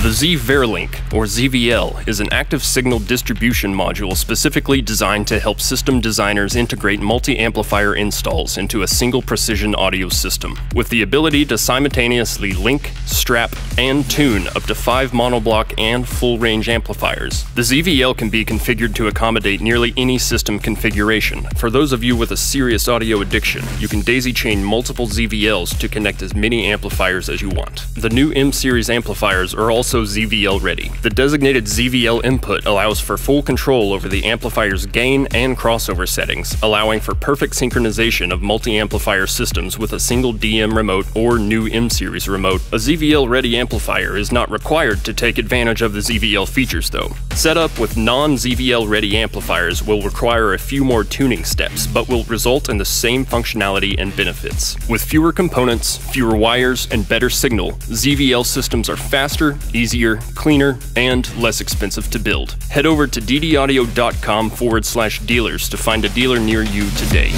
The Z-Verilink, or ZVL, is an active signal distribution module specifically designed to help system designers integrate multi-amplifier installs into a single precision audio system. With the ability to simultaneously link, strap, and tune up to 5 monoblock and full-range amplifiers, the ZVL can be configured to accommodate nearly any system configuration. For those of you with a serious audio addiction, you can daisy-chain multiple ZVLs to connect as many amplifiers as you want. The new M-Series amplifiers are also ZVL ready. The designated ZVL input allows for full control over the amplifier's gain and crossover settings, allowing for perfect synchronization of multi-amplifier systems with a single DM remote or new M-Series remote. A ZVL-ready amplifier is not required to take advantage of the ZVL features, though. Setup with non-ZVL-ready amplifiers will require a few more tuning steps, but will result in the same functionality and benefits. With fewer components, fewer wires, and better signal, ZVL systems are faster, easier, cleaner, and less expensive to build. Head over to ddaudio.com/dealers to find a dealer near you today.